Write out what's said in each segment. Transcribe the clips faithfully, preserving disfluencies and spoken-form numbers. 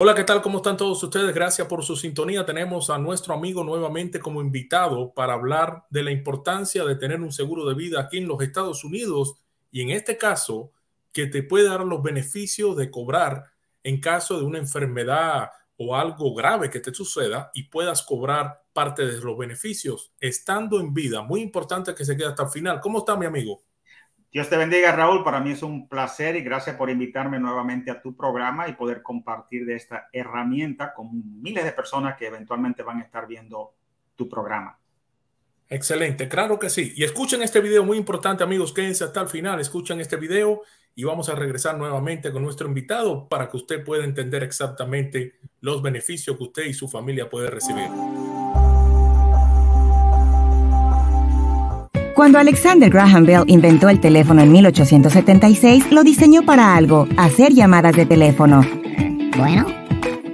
Hola, ¿qué tal? ¿Cómo están todos ustedes? Gracias por su sintonía. Tenemos a nuestro amigo nuevamente como invitado para hablar de la importancia de tener un seguro de vida aquí en los Estados Unidos y en este caso que te puede dar los beneficios de cobrar en caso de una enfermedad o algo grave que te suceda y puedas cobrar parte de los beneficios estando en vida. Muy importante que se quede hasta el final. ¿Cómo está, mi amigo? Dios te bendiga, Raúl. Para mí es un placer y gracias por invitarme nuevamente a tu programa y poder compartir de esta herramienta con miles de personas que eventualmente van a estar viendo tu programa. Excelente, claro que sí. Y escuchen este video muy importante, amigos. Quédense hasta el final, escuchen este video y vamos a regresar nuevamente con nuestro invitado para que usted pueda entender exactamente los beneficios que usted y su familia pueden recibir. Cuando Alexander Graham Bell inventó el teléfono en mil ochocientos setenta y seis, lo diseñó para algo, hacer llamadas de teléfono. Bueno.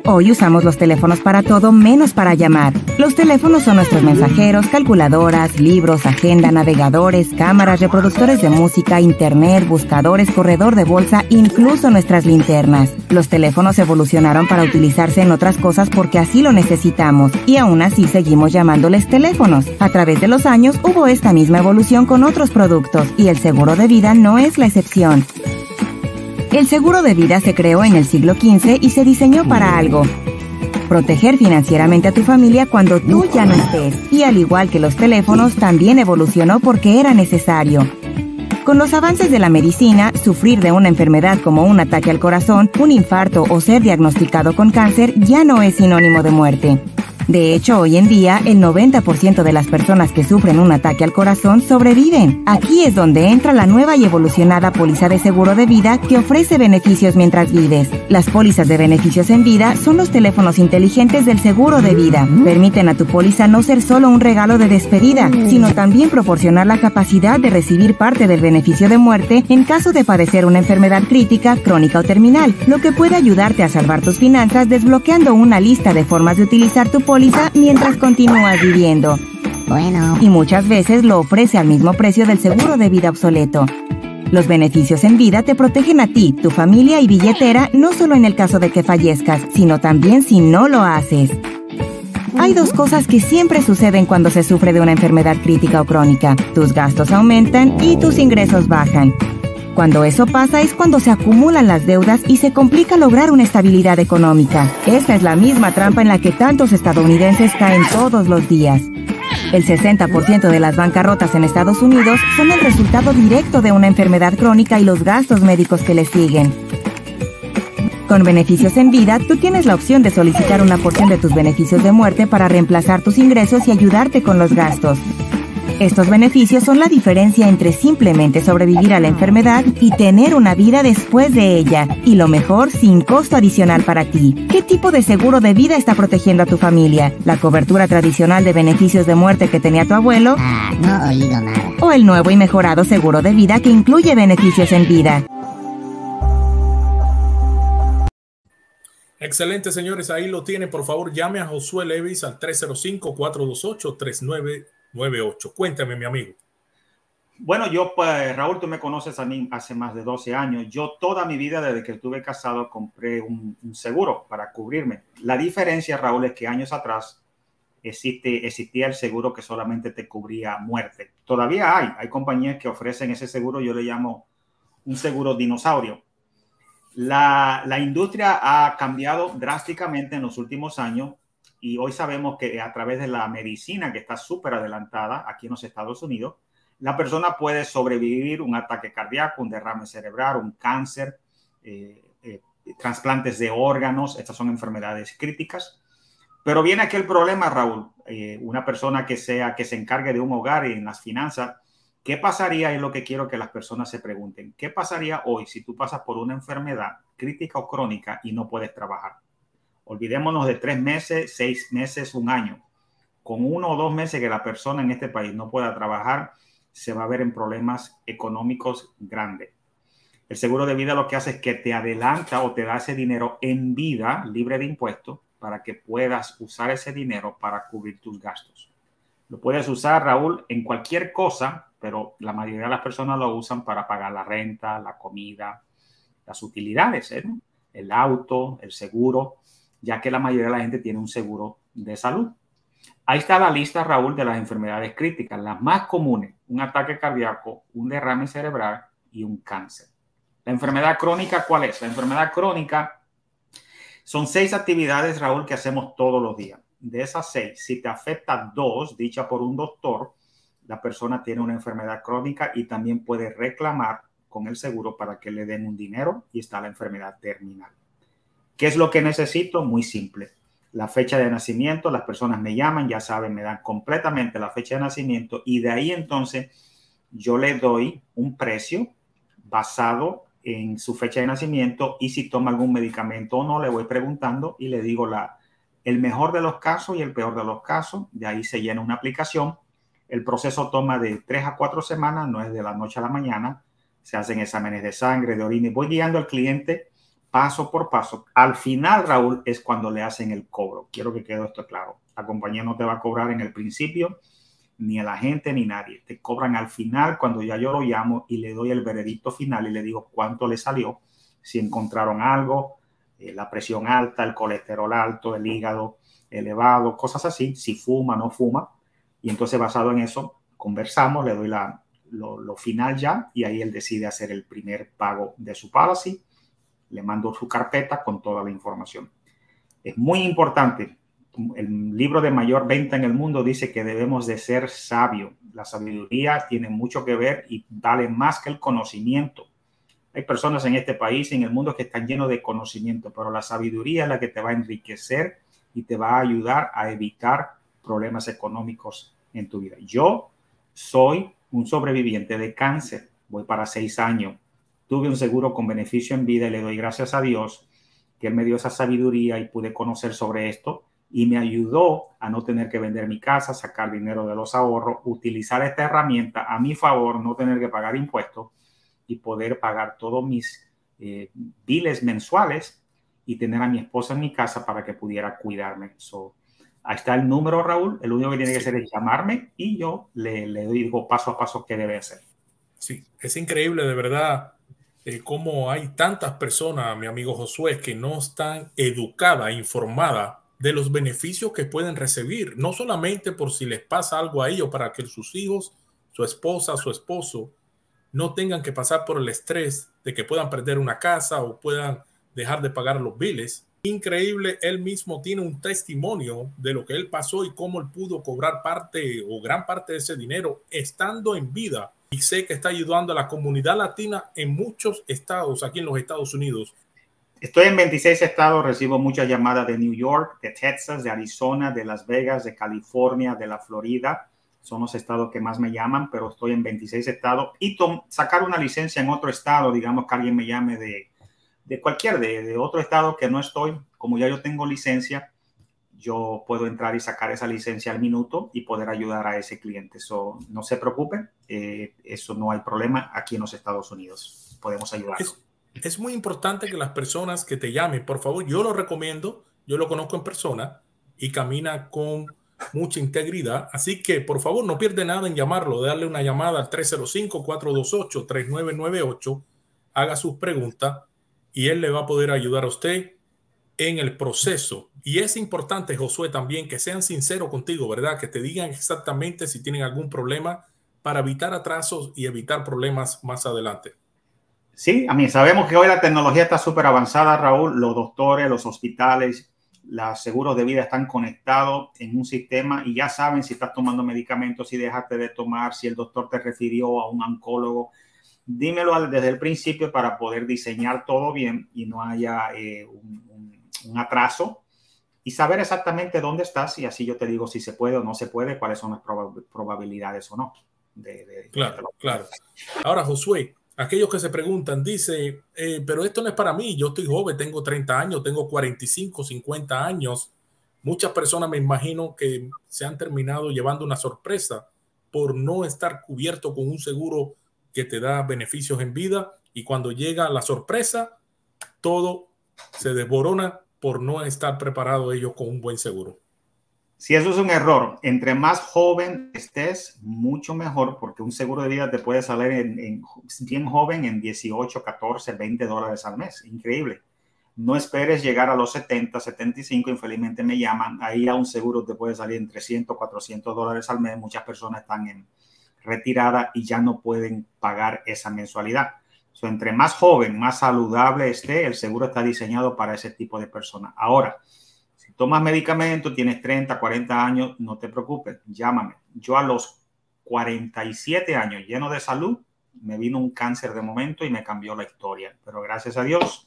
Hoy usamos los teléfonos para todo menos para llamar. Los teléfonos son nuestros mensajeros, calculadoras, libros, agenda, navegadores, cámaras, reproductores de música, internet, buscadores, corredor de bolsa, incluso nuestras linternas. Los teléfonos evolucionaron para utilizarse en otras cosas porque así lo necesitamos, y aún así seguimos llamándoles teléfonos. A través de los años hubo esta misma evolución con otros productos, y el seguro de vida no es la excepción. El seguro de vida se creó en el siglo quince y se diseñó para algo. Proteger financieramente a tu familia cuando tú ya no estés. Y al igual que los teléfonos, también evolucionó porque era necesario. Con los avances de la medicina, sufrir de una enfermedad como un ataque al corazón, un infarto o ser diagnosticado con cáncer ya no es sinónimo de muerte. De hecho, hoy en día, el noventa por ciento de las personas que sufren un ataque al corazón sobreviven. Aquí es donde entra la nueva y evolucionada póliza de seguro de vida que ofrece beneficios mientras vives. Las pólizas de beneficios en vida son los teléfonos inteligentes del seguro de vida. Permiten a tu póliza no ser solo un regalo de despedida, sino también proporcionar la capacidad de recibir parte del beneficio de muerte en caso de padecer una enfermedad crítica, crónica o terminal, lo que puede ayudarte a salvar tus finanzas desbloqueando una lista de formas de utilizar tu póliza mientras continúas viviendo. Bueno. Y muchas veces lo ofrece al mismo precio del seguro de vida obsoleto. Los beneficios en vida te protegen a ti, tu familia y billetera, no solo en el caso de que fallezcas, sino también si no lo haces. Hay dos cosas que siempre suceden cuando se sufre de una enfermedad crítica o crónica. Tus gastos aumentan y tus ingresos bajan. Cuando eso pasa es cuando se acumulan las deudas y se complica lograr una estabilidad económica. Esta es la misma trampa en la que tantos estadounidenses caen todos los días. El sesenta por ciento de las bancarrotas en Estados Unidos son el resultado directo de una enfermedad crónica y los gastos médicos que le siguen. Con beneficios en vida, tú tienes la opción de solicitar una porción de tus beneficios de muerte para reemplazar tus ingresos y ayudarte con los gastos. Estos beneficios son la diferencia entre simplemente sobrevivir a la enfermedad y tener una vida después de ella, y lo mejor, sin costo adicional para ti. ¿Qué tipo de seguro de vida está protegiendo a tu familia? ¿La cobertura tradicional de beneficios de muerte que tenía tu abuelo? Ah, no he oído nada. ¿O el nuevo y mejorado seguro de vida que incluye beneficios en vida? Excelente, señores, ahí lo tiene. Por favor, llame a Josué Levis al tres cero cinco, cuatro dos ocho, tres nueve nueve ocho. Cuéntame, mi amigo. Bueno, yo, pues, Raúl, tú me conoces a mí hace más de doce años. Yo toda mi vida, desde que estuve casado, compré un, un seguro para cubrirme. La diferencia, Raúl, es que años atrás existe, existía el seguro que solamente te cubría muerte. Todavía hay, hay compañías que ofrecen ese seguro. Yo le llamo un seguro dinosaurio. La, la industria ha cambiado drásticamente en los últimos años. Y hoy sabemos que a través de la medicina, que está súper adelantada aquí en los Estados Unidos, la persona puede sobrevivir un ataque cardíaco, un derrame cerebral, un cáncer, eh, eh, trasplantes de órganos. Estas son enfermedades críticas. Pero viene aquí el problema, Raúl. Eh, una persona que, sea, que se encargue de un hogar y en las finanzas, ¿qué pasaría? Es lo que quiero que las personas se pregunten. ¿Qué pasaría hoy si tú pasas por una enfermedad crítica o crónica y no puedes trabajar? Olvidémonos de tres meses, seis meses, un año. Con uno o dos meses que la persona en este país no pueda trabajar, se va a ver en problemas económicos grandes. El seguro de vida lo que hace es que te adelanta o te da ese dinero en vida, libre de impuestos, para que puedas usar ese dinero para cubrir tus gastos. Lo puedes usar, Raúl, en cualquier cosa, pero la mayoría de las personas lo usan para pagar la renta, la comida, las utilidades, ¿eh? El auto, el seguro. ya que la mayoría de la gente tiene un seguro de salud. Ahí está la lista, Raúl, de las enfermedades críticas, las más comunes: un ataque cardíaco, un derrame cerebral y un cáncer. La enfermedad crónica, ¿cuál es? La enfermedad crónica son seis actividades, Raúl, que hacemos todos los días. De esas seis, si te afecta dos, dicha por un doctor, la persona tiene una enfermedad crónica y también puede reclamar con el seguro para que le den un dinero, y está la enfermedad terminal. ¿Qué es lo que necesito? Muy simple. La fecha de nacimiento, las personas me llaman, ya saben, me dan completamente la fecha de nacimiento, y de ahí entonces yo le doy un precio basado en su fecha de nacimiento, y si toma algún medicamento o no, le voy preguntando y le digo la, el mejor de los casos y el peor de los casos. De ahí se llena una aplicación. El proceso toma de tres a cuatro semanas, no es de la noche a la mañana. Se hacen exámenes de sangre, de orina, y voy guiando al cliente paso por paso. Al final, Raúl, es cuando le hacen el cobro. Quiero que quede esto claro. La compañía no te va a cobrar en el principio, ni el agente, ni nadie. Te cobran al final, cuando ya yo lo llamo y le doy el veredicto final y le digo cuánto le salió, si encontraron algo, eh, la presión alta, el colesterol alto, el hígado elevado, cosas así, si fuma, no fuma. Y entonces, basado en eso, conversamos, le doy la, lo, lo final ya, y ahí él decide hacer el primer pago de su policy. Le mando su carpeta con toda la información. Es muy importante. El libro de mayor venta en el mundo dice que debemos de ser sabios. La sabiduría tiene mucho que ver y vale más que el conocimiento. Hay personas en este país y en el mundo que están llenos de conocimiento, pero la sabiduría es la que te va a enriquecer y te va a ayudar a evitar problemas económicos en tu vida. Yo soy un sobreviviente de cáncer. Voy para seis años. Tuve un seguro con beneficio en vida y le doy gracias a Dios que Él me dio esa sabiduría y pude conocer sobre esto, y me ayudó a no tener que vender mi casa, sacar dinero de los ahorros, utilizar esta herramienta a mi favor, no tener que pagar impuestos y poder pagar todos mis eh, biles mensuales y tener a mi esposa en mi casa para que pudiera cuidarme. So, ahí está el número, Raúl. El único que tiene que hacer es llamarme y yo le, le digo paso a paso qué debe hacer. Sí, es increíble, de verdad, eh, cómo hay tantas personas, mi amigo Josué, que no están educadas, informadas de los beneficios que pueden recibir, no solamente por si les pasa algo a ellos, para que sus hijos, su esposa, su esposo, no tengan que pasar por el estrés de que puedan perder una casa o puedan dejar de pagar los biles. Increíble, él mismo tiene un testimonio de lo que él pasó y cómo él pudo cobrar parte o gran parte de ese dinero estando en vida, y sé que está ayudando a la comunidad latina en muchos estados aquí en los Estados Unidos. Estoy en veintiséis estados, recibo muchas llamadas de New York, de Texas, de Arizona, de Las Vegas, de California, de la Florida. Son los estados que más me llaman, pero estoy en veintiséis estados, y sacar una licencia en otro estado, digamos que alguien me llame de de cualquier, de, de otro estado que no estoy, como ya yo tengo licencia, yo puedo entrar y sacar esa licencia al minuto y poder ayudar a ese cliente. Eso no se preocupen, eh, eso no hay problema aquí en los Estados Unidos. Podemos ayudar. Es, es muy importante que las personas que te llamen, por favor, yo lo recomiendo, yo lo conozco en persona y camina con mucha integridad. Así que, por favor, no pierde nada en llamarlo, darle una llamada al tres cero cinco, cuatro dos ocho, tres nueve nueve ocho, haga sus preguntas, y él le va a poder ayudar a usted en el proceso. Y es importante, Josué, también que sean sinceros contigo, ¿verdad? Que te digan exactamente si tienen algún problema para evitar atrasos y evitar problemas más adelante. Sí, a mí sabemos que hoy la tecnología está súper avanzada, Raúl. Los doctores, los hospitales, los seguros de vida están conectados en un sistema y ya saben si estás tomando medicamentos, si dejaste de tomar, si el doctor te refirió a un oncólogo. Dímelo desde el principio para poder diseñar todo bien y no haya eh, un, un, un atraso, y saber exactamente dónde estás, y así yo te digo si se puede o no se puede, cuáles son las probab- probabilidades o no. De, de, claro, de lo... claro. Ahora, Josué, aquellos que se preguntan, dice, eh, pero esto no es para mí, yo estoy joven, tengo treinta años, tengo cuarenta y cinco, cincuenta años. Muchas personas me imagino que se han terminado llevando una sorpresa por no estar cubierto con un seguro que te da beneficios en vida, y cuando llega la sorpresa, todo se desborona por no estar preparado ellos con un buen seguro. Sí, eso es un error. Entre más joven estés, mucho mejor, porque un seguro de vida te puede salir en, en, bien joven en dieciocho, catorce, veinte dólares al mes. Increíble. No esperes llegar a los setenta, setenta y cinco. Infelizmente me llaman. Ahí a un seguro te puede salir entre cien, cuatrocientos dólares al mes. Muchas personas están en retirada y ya no pueden pagar esa mensualidad. So, entre más joven, más saludable esté, el seguro está diseñado para ese tipo de personas. Ahora, si tomas medicamento, tienes treinta, cuarenta años, no te preocupes, llámame. Yo a los cuarenta y siete años, lleno de salud, me vino un cáncer de momento y me cambió la historia. Pero gracias a Dios,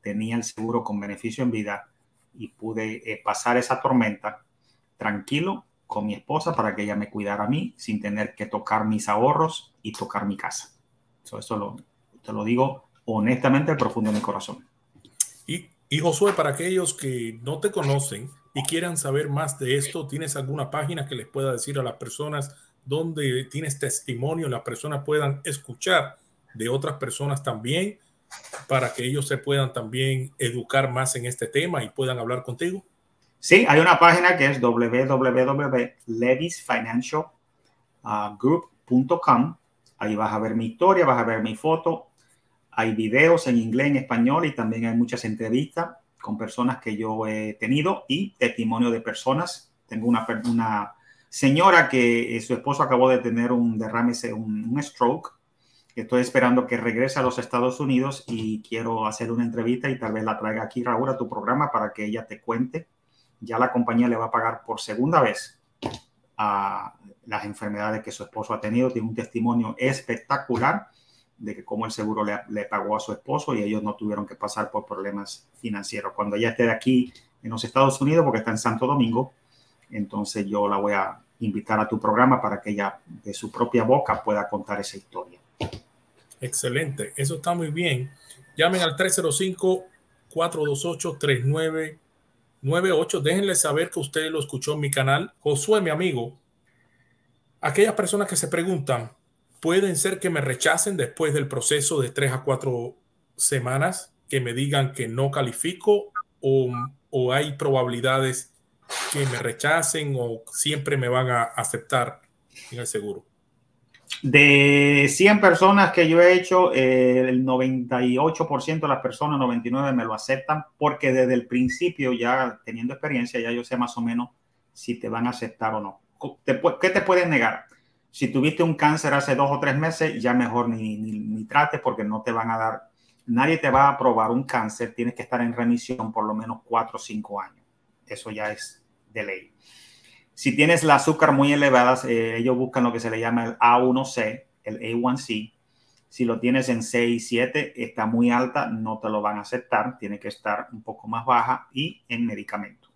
tenía el seguro con beneficio en vida y pude eh, pasar esa tormenta tranquilo con mi esposa para que ella me cuidara a mí sin tener que tocar mis ahorros y tocar mi casa. So, eso lo, te lo digo honestamente, al profundo de mi corazón. Y, y Josué, para aquellos que no te conocen y quieran saber más de esto, ¿tienes alguna página que les pueda decir a las personas donde tienes testimonio, las personas puedan escuchar de otras personas también para que ellos se puedan también educar más en este tema y puedan hablar contigo? Sí, hay una página que es w w w punto levis financial group punto com. Ahí vas a ver mi historia, vas a ver mi foto. Hay videos en inglés, en español, y también hay muchas entrevistas con personas que yo he tenido y testimonio de personas. Tengo una, una señora que su esposo acabó de tener un derrame, un, un stroke. Estoy esperando que regrese a los Estados Unidos y quiero hacer una entrevista y tal vez la traiga aquí, Raúl, a tu programa para que ella te cuente. Ya la compañía le va a pagar por segunda vez a las enfermedades que su esposo ha tenido. Tiene un testimonio espectacular de que cómo el seguro le, le pagó a su esposo y ellos no tuvieron que pasar por problemas financieros. Cuando ella esté aquí en los Estados Unidos, porque está en Santo Domingo, entonces yo la voy a invitar a tu programa para que ella de su propia boca pueda contar esa historia. Excelente, eso está muy bien. Llamen al tres cero cinco, cuatro dos ocho, tres nueve nueve ocho. Déjenle saber que usted lo escuchó en mi canal. Josué, mi amigo, aquellas personas que se preguntan, ¿pueden ser que me rechacen después del proceso de tres a cuatro semanas, que me digan que no califico, o, o hay probabilidades que me rechacen o siempre me van a aceptar en el seguro? De cien personas que yo he hecho, eh, el noventa y ocho por ciento de las personas, noventa y nueve por ciento me lo aceptan, porque desde el principio, ya teniendo experiencia, ya yo sé más o menos si te van a aceptar o no. ¿Qué te pueden negar? Si tuviste un cáncer hace dos o tres meses, ya mejor ni, ni, ni trates, porque no te van a dar, nadie te va a aprobar un cáncer. Tienes que estar en remisión por lo menos cuatro o cinco años. Eso ya es de ley. Si tienes el azúcar muy elevada, eh, ellos buscan lo que se le llama el A uno C, el A uno C. Si lo tienes en seis, siete, está muy alta, no te lo van a aceptar. Tiene que estar un poco más baja y en medicamento.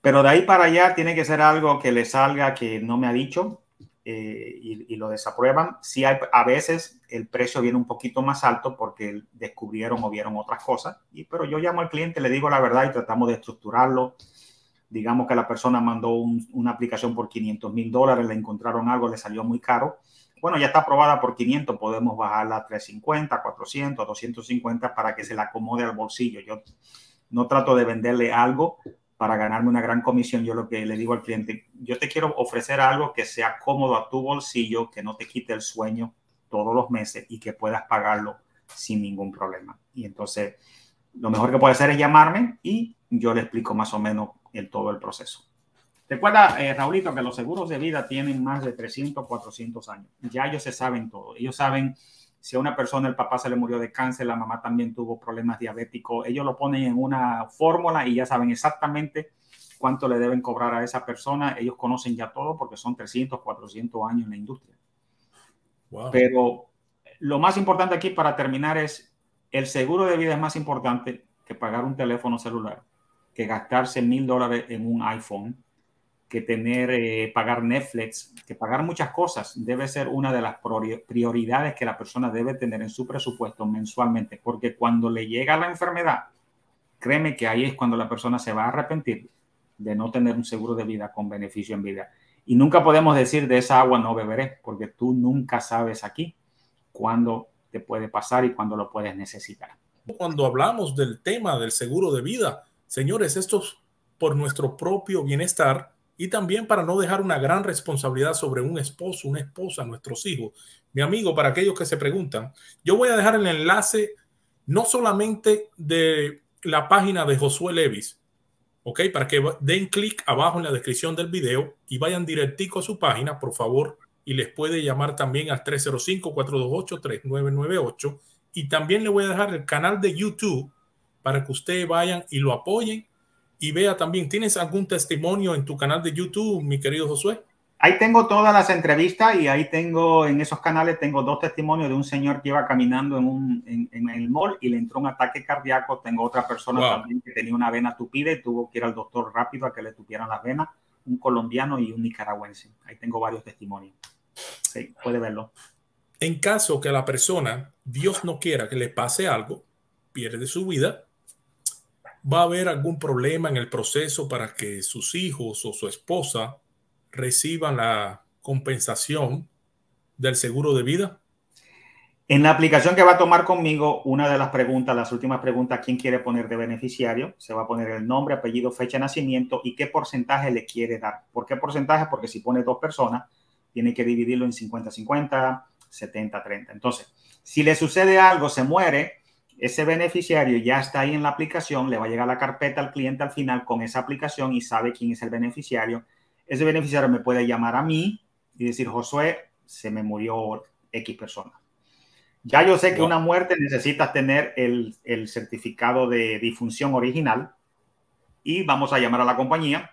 Pero de ahí para allá tiene que ser algo que le salga que no me ha dicho eh, y, y lo desaprueban. Sí, hay, a veces el precio viene un poquito más alto porque descubrieron o vieron otras cosas. Y, pero yo llamo al cliente, le digo la verdad y tratamos de estructurarlo. Digamos que la persona mandó un, una aplicación por quinientos mil dólares, le encontraron algo, le salió muy caro. Bueno, ya está aprobada por quinientos, podemos bajarla a trescientos cincuenta, cuatrocientos, doscientos cincuenta para que se la acomode al bolsillo. Yo no trato de venderle algo para ganarme una gran comisión. Yo lo que le digo al cliente, yo te quiero ofrecer algo que sea cómodo a tu bolsillo, que no te quite el sueño todos los meses y que puedas pagarlo sin ningún problema. Y entonces lo mejor que puede hacer es llamarme y yo le explico más o menos el todo el proceso. Recuerda, eh, Raulito, que los seguros de vida tienen más de trescientos, cuatrocientos años. Ya ellos se saben todo. Ellos saben si a una persona el papá se le murió de cáncer, la mamá también tuvo problemas diabéticos. Ellos lo ponen en una fórmula y ya saben exactamente cuánto le deben cobrar a esa persona. Ellos conocen ya todo porque son trescientos, cuatrocientos años en la industria. Wow. Pero lo más importante aquí para terminar es el seguro de vida es más importante que pagar un teléfono celular, que gastarse mil dólares en un iPhone, que tener, eh, pagar Netflix, que pagar muchas cosas. Debe ser una de las prioridades que la persona debe tener en su presupuesto mensualmente, porque cuando le llega la enfermedad, créeme que ahí es cuando la persona se va a arrepentir de no tener un seguro de vida con beneficio en vida. Y nunca podemos decir de esa agua no beberé, porque tú nunca sabes aquí cuándo te puede pasar y cuándo lo puedes necesitar. Cuando hablamos del tema del seguro de vida, señores, esto es por nuestro propio bienestar y también para no dejar una gran responsabilidad sobre un esposo, una esposa, nuestros hijos. Mi amigo, para aquellos que se preguntan, yo voy a dejar el enlace no solamente de la página de Josué Levis, ok, para que den clic abajo en la descripción del video y vayan directico a su página, por favor, y les puede llamar también al tres cero cinco, cuatro dos ocho, tres nueve nueve ocho, y también le voy a dejar el canal de YouTube para que ustedes vayan y lo apoyen y vea también. ¿Tienes algún testimonio en tu canal de YouTube, mi querido Josué? Ahí tengo todas las entrevistas y ahí tengo, en esos canales, tengo dos testimonios de un señor que iba caminando en, un, en, en el mall y le entró un ataque cardíaco. Tengo otra persona wow. también que tenía una vena tupida y tuvo que ir al doctor rápido a que le tupieran las venas. Un colombiano y un nicaragüense. Ahí tengo varios testimonios. Sí, puede verlo. En caso que a la persona, Dios no quiera, que le pase algo, pierde su vida, ¿va a haber algún problema en el proceso para que sus hijos o su esposa reciban la compensación del seguro de vida? En la aplicación que va a tomar conmigo, una de las preguntas, las últimas preguntas, ¿quién quiere poner de beneficiario? Se va a poner el nombre, apellido, fecha de nacimiento y qué porcentaje le quiere dar. ¿Por qué porcentaje? Porque si pone dos personas, tiene que dividirlo en cincuenta cincuenta, setenta treinta. Entonces, si le sucede algo, se muere, ese beneficiario ya está ahí en la aplicación, le va a llegar la carpeta al cliente al final con esa aplicación y sabe quién es el beneficiario. Ese beneficiario me puede llamar a mí y decir, Josué, se me murió X persona. Ya yo sé que una muerte necesitas tener el, el certificado de difunción original y vamos a llamar a la compañía.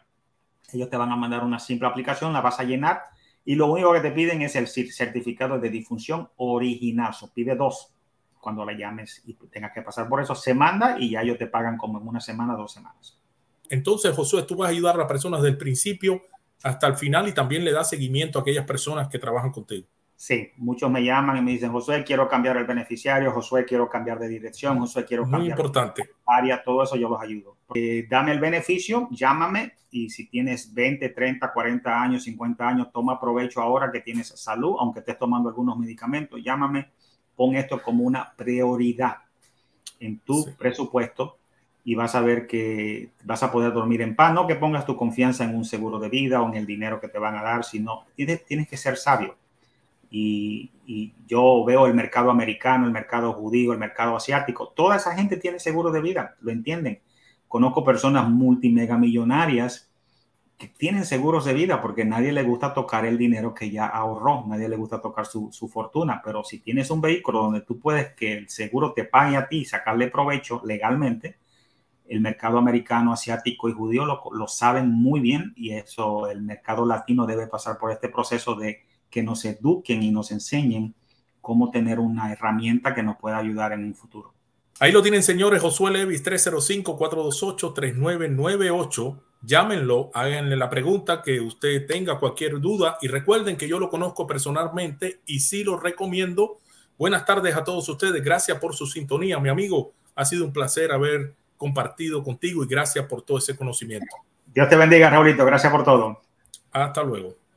Ellos te van a mandar una simple aplicación, la vas a llenar y lo único que te piden es el certificado de difunción original. So, pide dos cuando la llames y tengas que pasar por eso. Se manda y ya ellos te pagan como en una semana, dos semanas. Entonces, Josué, tú vas a ayudar a las personas del principio hasta el final y también le das seguimiento a aquellas personas que trabajan contigo. Sí, muchos me llaman y me dicen, Josué, quiero cambiar el beneficiario, Josué, quiero cambiar de dirección, Josué, quiero cambiar. Muy importante. Área, todo eso yo los ayudo. Eh, dame el beneficio, llámame y si tienes veinte, treinta, cuarenta años, cincuenta años, toma provecho ahora que tienes salud, aunque estés tomando algunos medicamentos, llámame, pon esto como una prioridad en tu sí. presupuesto. Y vas a ver que vas a poder dormir en paz. No que pongas tu confianza en un seguro de vida o en el dinero que te van a dar, sino tienes, tienes que ser sabio. Y, y yo veo el mercado americano, el mercado judío, el mercado asiático. Toda esa gente tiene seguro de vida, lo entienden. Conozco personas multimegamillonarias que tienen seguros de vida porque nadie le gusta tocar el dinero que ya ahorró. Nadie le gusta tocar su, su fortuna. Pero si tienes un vehículo donde tú puedes que el seguro te pague a ti y sacarle provecho legalmente, el mercado americano, asiático y judío lo, lo saben muy bien y eso el mercado latino debe pasar por este proceso de que nos eduquen y nos enseñen cómo tener una herramienta que nos pueda ayudar en un futuro. Ahí lo tienen, señores. Josué Levis, tres cero cinco, cuatro dos ocho, tres nueve nueve ocho. Llámenlo, háganle la pregunta que usted tenga, cualquier duda. Y recuerden que yo lo conozco personalmente y sí lo recomiendo. Buenas tardes a todos ustedes. Gracias por su sintonía, mi amigo. Ha sido un placer haber compartido contigo y gracias por todo ese conocimiento. Dios te bendiga, Raulito. Gracias por todo. Hasta luego.